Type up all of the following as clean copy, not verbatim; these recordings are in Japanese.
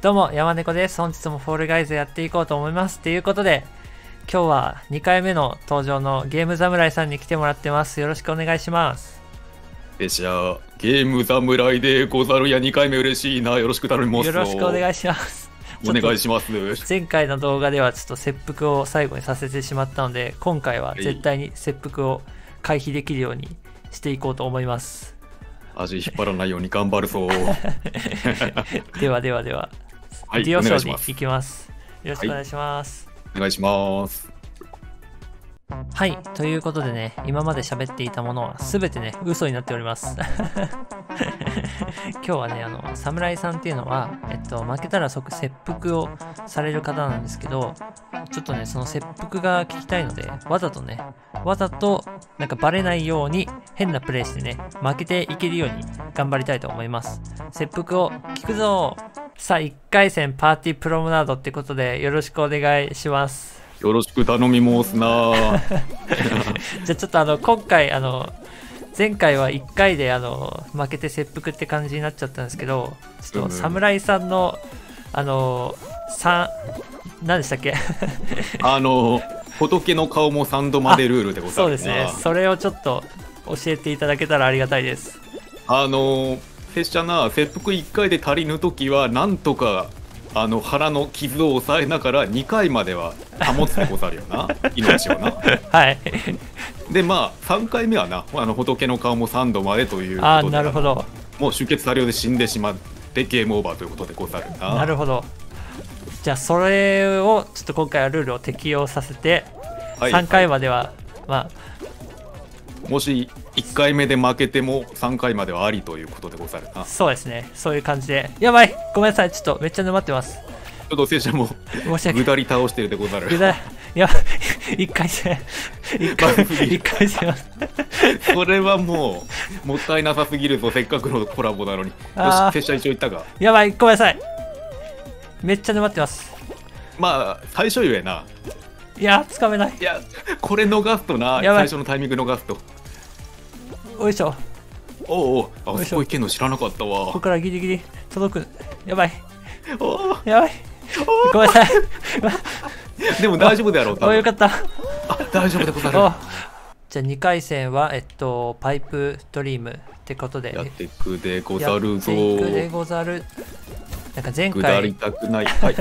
どうも、山猫です。本日もフォールガイズやっていこうと思います。ということで、今日は2回目の登場のゲーム侍さんに来てもらってます。よろしくお願いします。でしゃ、ゲーム侍でござるや2回目嬉しいな。よろしく頼みます。よろしくお願いします。お願いします。前回の動画ではちょっと切腹を最後にさせてしまったので、今回は絶対に切腹を回避できるようにしていこうと思います。味引っ張らないように頑張るぞ。ではではでは。はい、ディオショーに行きます。よろしくお願いします。お願いします。はい、ということでね、今まで喋っていたものはすべてね、嘘になっております。今日はね、侍さんっていうのは、負けたら即切腹をされる方なんですけど、ちょっとね、その切腹が聞きたいので、わざとなんかバレないように変なプレイしてね、負けていけるように頑張りたいと思います。切腹を聞くぞー。さあ、1回戦パーティープロムナードってことで、よろしくお願いします。よろしく頼み申すな。じゃあちょっと今回、前回は1回で負けて切腹って感じになっちゃったんですけど、ちょっと侍さんの、何でしたっけ。仏の顔も3度までルールでございます。そうですね。それをちょっと教えていただけたらありがたいです。拙者な切腹1回で足りぬ時はなんとか腹の傷を抑えながら2回までは保つでござるよな。命をな。はい。でまあ3回目はな仏の顔も3度までということで。ああなるほど。もう出血多量で死んでしまってゲームオーバーということでござるな。なるほど。じゃあそれをちょっと今回はルールを適用させて、はい、3回までは、はい、まあ。もし1回目で負けても3回まではありということでござるな。そうですね、そういう感じで。やばい、ごめんなさい、ちょっとめっちゃ沼ってます。ちょっと拙者もぐだり倒してるでござる。いや1回戦1回戦それはもうもったいなさすぎるぞ。せっかくのコラボなのに。よし、拙者一応言ったが。やばい、ごめんなさい、めっちゃ沼ってます。まあ最初ゆえな。いやつかめない。いやこれ逃すとな、最初のタイミング逃すと。おいしょ。おうおう、あそこ行けんの知らなかったわ。ここからギリギリ届く。やばい。おおやばい。ごめんなさい。でも大丈夫だろう。おおよかった。大丈夫でござる。じゃあ2回戦はパイプドリームってことで。やっていくでござるぞ。やっていくでござる。なんか前回下りたくない。はい。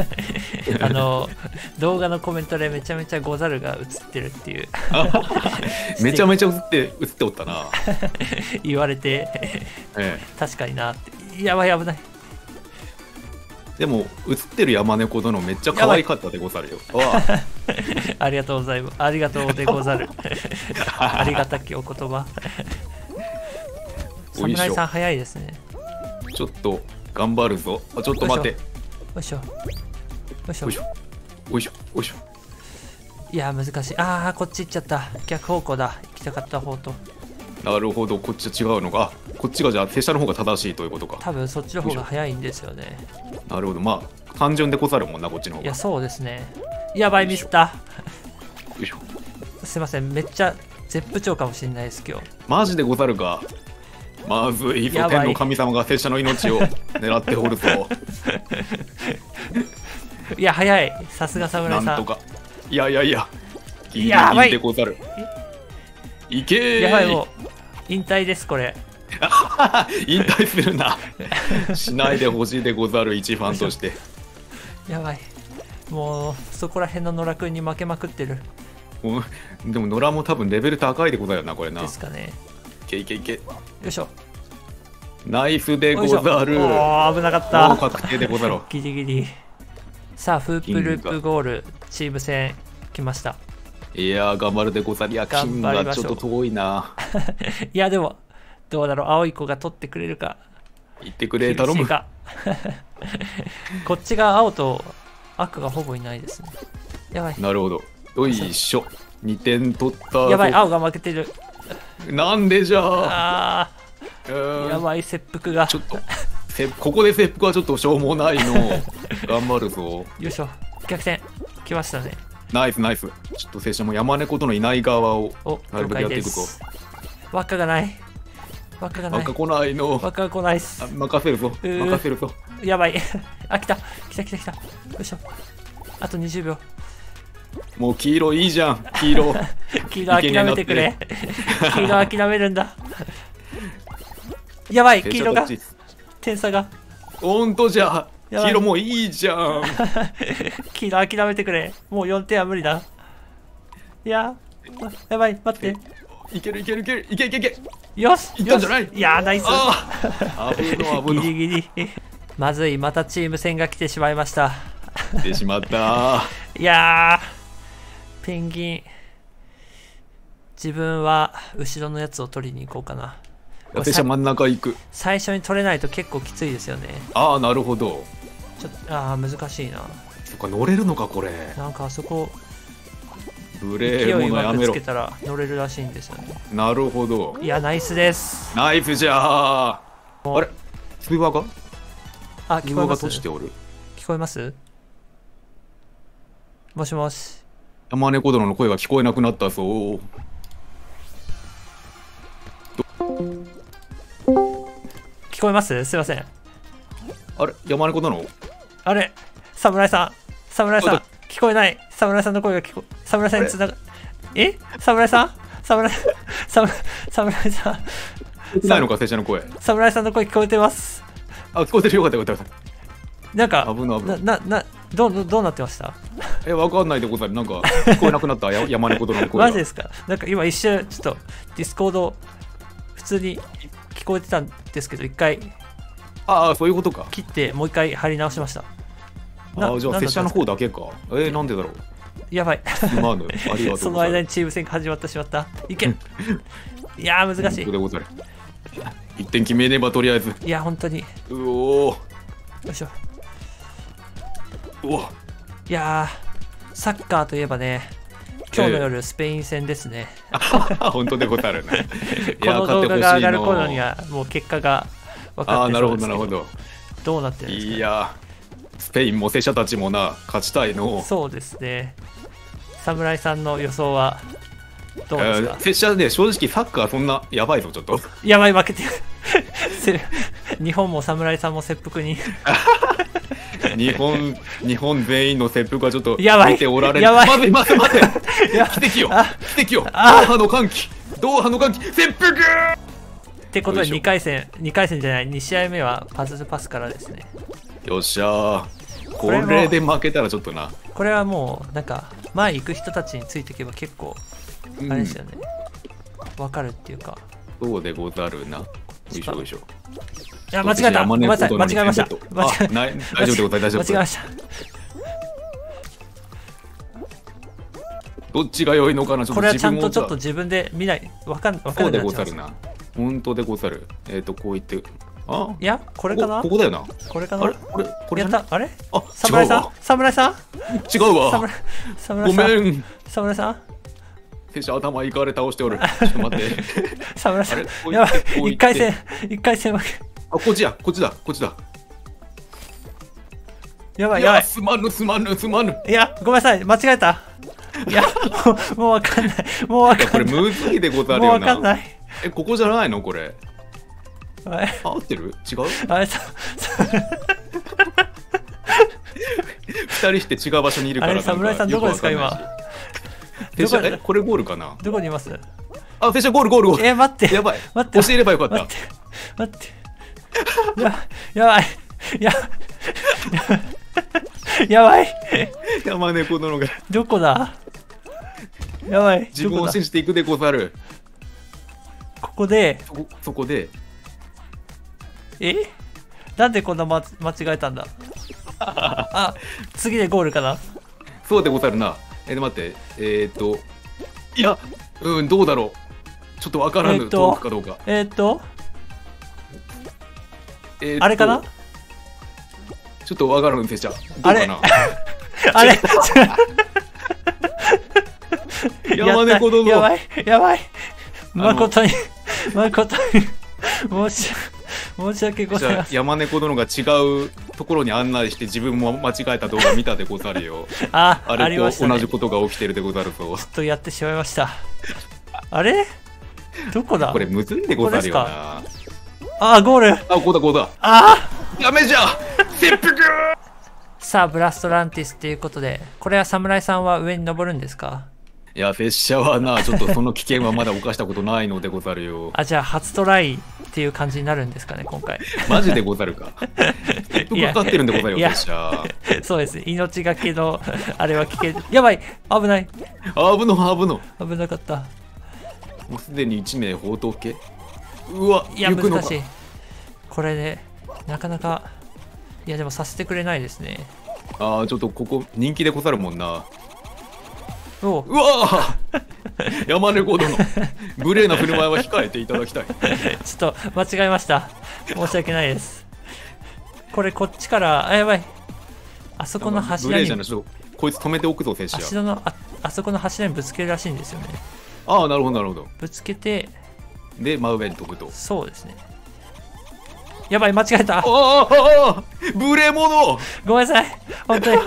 動画のコメントでめちゃめちゃござるが映ってるっていうめちゃめちゃ映っておったな言われて、確かになって。やばい、危ない。でも映ってる山猫殿めっちゃ可愛かったでござるよ。ありがとうございます。ありがとうでござるありがたきお言葉。侍さん早いですね。ちょっと頑張るぞ。あ、ちょっと待って。よいしょよいしょよいしょおいしょおいしょ。いや難しい。ああこっち行っちゃった。逆方向だ、行きたかった方と。なるほど、こっちは違うのか。こっちがじゃあ拙者の方が正しいということか。多分そっちの方が早いんですよね。なるほど、まあ単純でござるもんな、こっちの方が。いやそうですね。やばい、ミスった。よいしょすいません、めっちゃ絶不調かもしれないです今日。マジでござるか。まずいぞ、天の神様が拙者の命を狙っておるぞいや早い、さすが侍さん。なんとか。いやいやいや。いやばいでござる。いけー。やばい、もう引退ですこれ。引退するな。しないでほしいでござる一ファンとして。やばい。もうそこら辺の野良くんに負けまくってる。でも野良も多分レベル高いでござるなこれな。ですかね。いけいけいけ。よいしょ。ナイスでござる。おお危なかった。もう確定でござろう。ギリギリ。さあ、フープループゴールチーム戦来ました。いやー頑張るでござる。や金がちょっと遠いな。いやでもどうだろう、青い子が取ってくれるか。行ってくれ、頼むかこっちが青と赤がほぼいないですね。やばい。なるほど、よいしょ。2点取った。やばい、青が負けてる。なんでじゃあ。やばい、切腹がちょっとここで切腹はちょっとしょうもないの。頑張るぞ。よいしょ、逆転来ましたね。ナイスナイス。ちょっと拙者も山猫とのいない側をなるべくやっていくぞ。輪っかがない、輪っかがない、輪っか来ないの。輪っかが来ないっす。任せるぞ任せるぞ。やばいあ、来た来た来た来た。よいしょ。あと20秒。もう黄色いいじゃん、黄色。黄色諦めてくれ。黄色諦めるんだ。やばい、黄色が。点差が。ほんとじゃ。黄色もういいじゃん。黄色諦めてくれ。もう4点は無理だ。いや、やばい、待って。いけるいけるいけるいけいけいけ。よし、いったんじゃない？いやー、ナイス。危ない、ギリギリ。まずい、またチーム戦が来てしまいました。来てしまった。いやー、ペンギン。自分は後ろのやつを取りに行こうかな。私は真ん中行く。最初に取れないと結構きついですよね。ああ、なるほど。ちょっと、ああ、難しいな。そっか、乗れるのか、これ。なんか、あそこ。ブレーものやめろ。つけたら乗れるらしいんですよね。なるほど。いや、ナイスです。ナイフじゃあ。あれ、スピバーが。あ、聞こえます。聞こえます。もしもし。山猫殿の声が聞こえなくなったそう。聞こえます？すいません。あれ、山猫殿。あれ、侍さん。侍さん。聞こえない。侍さんの声が聞こえ。侍さんにつなが。え？侍さん？侍さん。ないのか、拙者の声。侍さんの声聞こえてます。あ、聞こえてる、よかったよかった。なんか、どうなってました？え、わかんないでござる。なんか、聞こえなくなった、山猫殿の声が。マジですか？なんか今一瞬、ちょっと、ディスコード、普通に聞こえてたんですけど、一回、ああ、そういうことか。切って、もう一回貼り直しました。あ、じゃあ、拙者の方だけか。なんでだろう。やばい。その間にチーム戦が始まってしまった。いけ。いやー、難しい。一点決めればとりあえず。いや、本当に。うお。よいしょ。うお。いやー、サッカーといえばね、今日の夜スペイン戦ですね。本当でござるね。この動画が上がる頃にはもう結果が分かっている。あ、なるほどなるほど。どうなってるんですか。いやー。スペインも拙者たちもな、勝ちたいの。そうですね。侍さんの予想はどうですか。拙者ね、正直サッカーそんなやばいぞ、ちょっと。やばい、負けてる。日本も侍さんも切腹に。日本全員の切腹はちょっと見ておられる。やばい。まずいまずいまずい。奇跡よ。奇跡よ。ドーハの歓喜。ドーハの歓喜。切腹ってことで2回戦じゃない、2試合目はパズルパスからですね。よっしゃー、これで負けたらちょっとな。これはもうなんか前行く人たちについていけば結構あれですよね、わかるっていうか。そうでござるな。よいしょよいしょ。いや、間違えた、ごめんなさい、間違えました。大丈夫でございます。間違えました。どっちが良いのかな。これはちゃんとちょっと自分で見ない、わかんない。そうでござるな。本当でござる。こう言って、あ、いや、これかな。ここだよな。これかな。あれ、これやった。あれ、あ、侍さん、侍さん。違うわ。ごめん。侍さん。弊社頭いかれ倒しておる。ちょっと待って。侍さん。やばい。一回戦負け。あ、こっちや、こっちだ、こっちだ。やばい、やばい。すまぬ。いや、ごめんなさい、間違えた。いや、もうわかんない。もうわかんない。これむずいでござるよな。もうわかんない。ここじゃないの、これ。合ってる？違う？あれさ、2人して違う場所にいるから。あれ、侍さんどこですか今。拙者、これゴールかな。どこにいます？あ、拙者ゴール。待って。やばい。待って。教えればよかった。待って。やばい。山猫殿が。どこだ？やばい。自分を信じていくでござる。ここで。そこで。え、なんでこんな間違えたんだ。あ、次でゴールかな。そうでござるな。待って、いや、どうだろう。ちょっとわからぬ、遠くかどうか。あれかな。ちょっとわからぬでしょ。あれあれ山猫殿。やばい。誠に申し訳ございません。山猫殿が違うところに案内して自分も間違えた動画見たでござるよ。あれと同じことが起きてるでござると。ちょっとやってしまいました。あれ？どこだ？これむずいでござるよな。あ、ゴール。あ、こうだ。ああ、ダメじゃん。切腹。さあブラストランティスということで、これは侍さんは上に登るんですか？いや拙者はなちょっとその危険はまだ犯したことないのでござるよ。あ、じゃあ初トライっていう感じになるんですかね今回。マジでござるか。結構かかってるんでござるよ拙者。そうです、命がけのあれは危険。やばい、危ない、危なかった。もうすでに1名放蕩系。うわ、いや難しいこれね、なかなか。いやでもさせてくれないですね。ああちょっとここ人気でござるもんな。おう、 うわ山猫殿、無礼な振る舞いは控えていただきたい。ちょっと間違えました、申し訳ないです。これこっちから、あ、やばい、あそこの柱に、こいつ止めておくぞ選手や。あそこの柱にぶつけるらしいんですよね。ああなるほどなるほど。ぶつけてで真上に飛ぶと。そうですね。やばい間違えた。ああ無礼者、ごめんなさい本当に。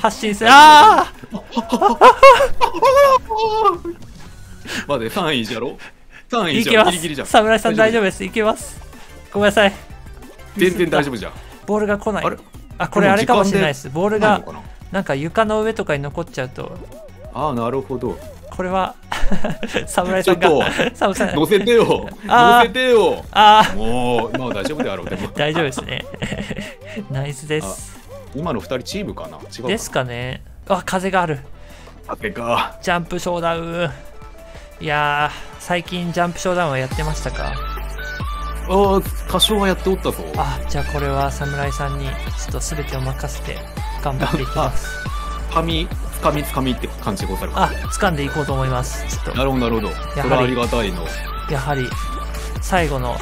発進する。あ待て、3位じゃろ、3位じゃろ、ギリギリじゃん。侍さん大丈夫です、いけます、ごめんなさい。全然大丈夫じゃん。ボールが来ない。あ、これあれかもしれないです、ボールがなんか床の上とかに残っちゃうと。ああなるほど。これは侍さんが乗せてよ、乗せてよ。もう大丈夫であろう。でも大丈夫ですね。ナイスです。今の2人チームかな、違うかなですかね。あ、風がある。風か。ジャンプショーダウン。いやー、最近ジャンプショーダウンはやってましたか？ああ、多少はやっておったぞ。あ、じゃあこれは侍さんにちょっと全てを任せて頑張っていきます。つかみって感じでございます。あ、掴んでいこうと思います。ちょっと。なるほどなるほど。それはありがたいの。やはり最後の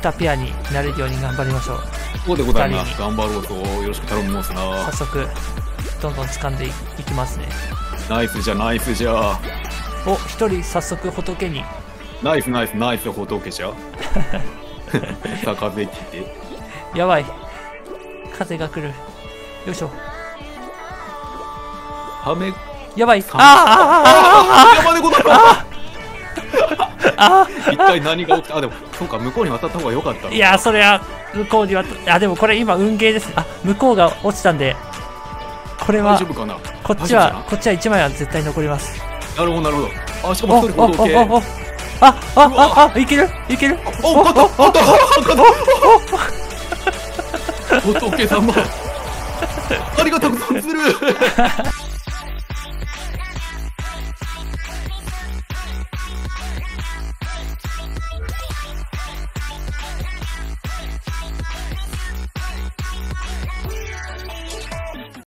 2ペアになれるように頑張りましょう。そうでございます。頑張ろうと、よろしく頼みますな。早速どんどん掴んでいきますね。ナイスじゃナイスじゃ。お、一人早速仏に。ナイスナイスナイス仏じゃ。さあ風来て。やばい、風が来る。よいしょ。はめ。やばい。ああ山猫だろ。一体何が起きた。あ、でもそうか、向こうに渡った方が良かった。いや、それは向こうに渡った。あ、でもこれ今運ゲーです。あ、向こうが落ちたんで、これはこっちは1枚は絶対残ります。なるほどなるほど。あ、しかも1人ほど OK。 あ、いけるいける。お、勝った勝った勝った。仏様ありがたくさんする。